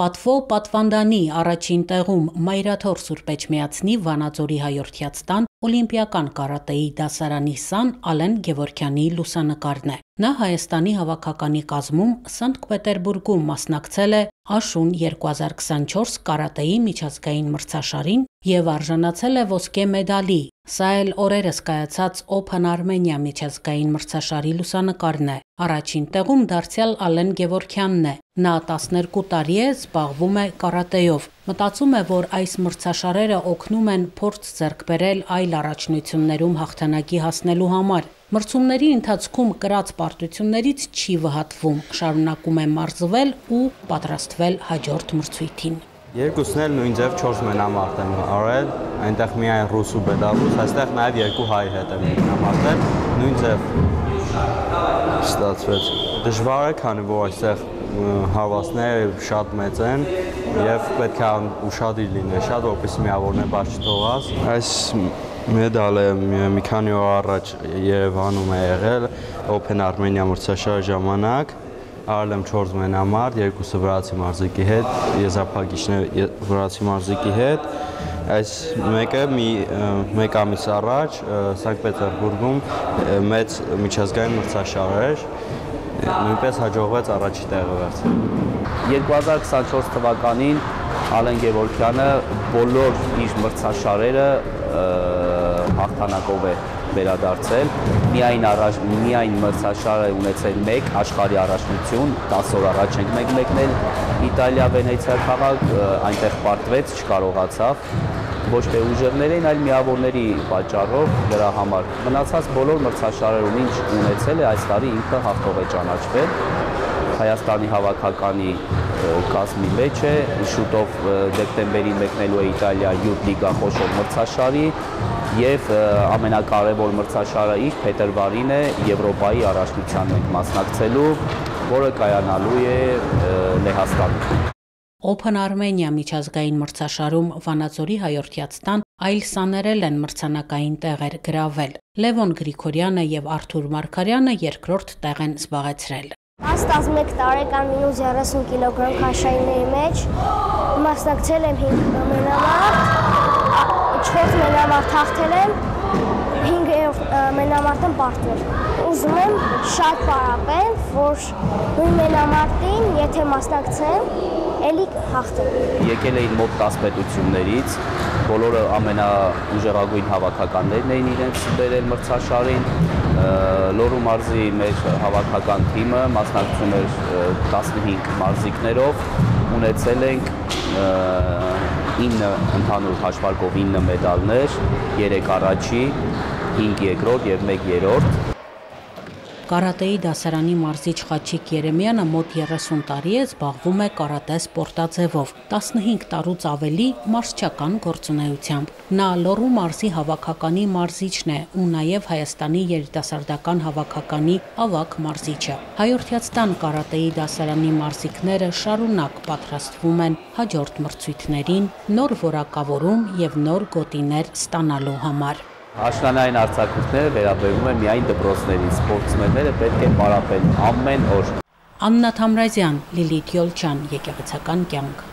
Պատվո պատվանդանի առաջին տեղում մայրաթոր Սուրբեջմիածնի Վանաձորի Հայորդյացտան Օլիմպիական կարատեի դասարանի սան Ալեն Գևորգյանի լուսանկարն է։ Նա Հայաստանի հավաքականի կազմում Սանտ Պետերբուրգում մասնակցել է Աշուն 2024 կարատեի միջազգային մրցաշարին եւ արժանացել է ոսկե մեդալի։ Սա էլ օրերս կայացած Open Armenia միջազգային մրցաշարի լուսանկարն է։ Առաջին տեղում դարձյալ Ալեն Գևորգյանն է։ Նա 12 տարի է զբաղվում է կարատեով։ Մտածում է, որ այս մրցաշարերը օգնում են փորձ ձեռք բերել այլ առաջնություններում հաղթանակի հասնելու համար։ Մրցումների ընթացքում կրած պարտություններից չի վհատվում, շարունակում է մարզվել ու պատրաստվել հաջորդ մրցույթին։ Երկուսն էլ նույն ձև 4 մենամարտ եմ արել, այնտեղ միայն ռուսու բելարուս, այստեղ նաև երկու հայ հետ եմ մենամարտել, նույն ձև ստացվեց։ Դժվար է, քանի որ այստեղ հարվածները շատ մեծ են եւ պետք է ուշադիր լինել, շատ որպես միավորներ բաց չթողաս։ Այս մեդալը մի քանի օր առաջ Երևանում է եղել Open Armenia մրցաշարի ժամանակ։ Արել եմ 4 մենամարտ, երկուսը վրացի մարզիկի հետ, եզրափակիչները վրացի մարզիկի հետ։ Այս մեկը մեկ ամիս առաջ Սանկտ Պետերբուրգում մեծ միջազգային մրցաշար էր, նույնպես հաջողվեց առաջին տեղը վերցնել։ 2024 թվականին Ալեն Գևորգյանը բոլոր իր մրցաշարերը հաղթանակով է վերադարձել, միայն մրցաշարը ունեցել մեկ, աշխարհի առաջնություն, 10 օր առաջ ենք մեկնել, Իտալիա Վենեցիա քաղաք, այնտեղ պարտվեց, չկարողացավ, ոչ թե ուժերներին, այլ միավորների պատճառով դրա համար։ Մնացած բոլոր մրցաշարերում ինչ ունեցել է, այս տարի ինքը հաղթող է ճանաչվել, Հայաստանի հավաքականի կազմի մեջ է, շուտով դեկտեմբերին մեկնելու է Իտալիա Յուտլիգա խոշոր մրցաշարի, Եվ ամենակարևոր մրցաշարը իր փետրվարին է Եվրոպայի առաջնության մեկ մասնակցելու, որը կայանալու է Լեհաստանում։ Open Armenia միջազգային մրցաշարում Վանաձորի Հայորդյաց'տան այլ սաներել են մրցանակային տեղեր գրավել։ Լևոն Գրիգորյանը եւ Արթուր Մարգարյանը երկրորդ տեղ են զբաղեցրել։ Այս 11 տարեկան -30 կիլոգրամ քաշայիների մեջ մասնակցել եմ 5 մենամարտ։ 4 մենամարտ հաղթել եմ, 5 մենամարտ եմ պարտվել։ Ուզում եմ շատ պարապել, որ նույն մենամարտին, եթե մասնակցեմ, էլի հաղթեմ։ Եկել էին մոտ 10 պետություններից, բոլորը ամենաուժեղագույն հավաքականներն էին իրենց բերել մրցաշարին։ Լոռու մարզի մեր հավաքական թիմը մասնակցում էր 15 մարզիկներով, ունեցել ենք 9 ընդհանուր հաշվարկով 9 մեդալներ, 3 առաջի, 5 երկրորդ եւ 1 երրորդ։ Կարատեի դասարանի մարզիչ Խաչիկ Երեմյանը մոտ 30 տարի է զբաղվում է կարատե սպորտաձևով, 15 տարուց ավելի մարզչական գործունեությամբ։ Նա Լոռու մարզի հավաքականի մարզիչն է ու նաեւ Հայաստանի երիտասարդական հավաքականի ավագ մարզիչը։ Հայորդյաց'տան կարատեի դասարանի մարզիկները շարունակ պատրաստվում են հաջորդ մրցույթներին, նոր որակավորում եւ նոր գոտիներ ստանալու համար։ Աշնանային արձակուրդները վերաբերում են միայն դպրոցներին, սպորտսմենները պետք է պարապեն ամեն օր։ Աննա Թամրազյան, Լիլի Իոլչյան, եկեղեցական կյանք։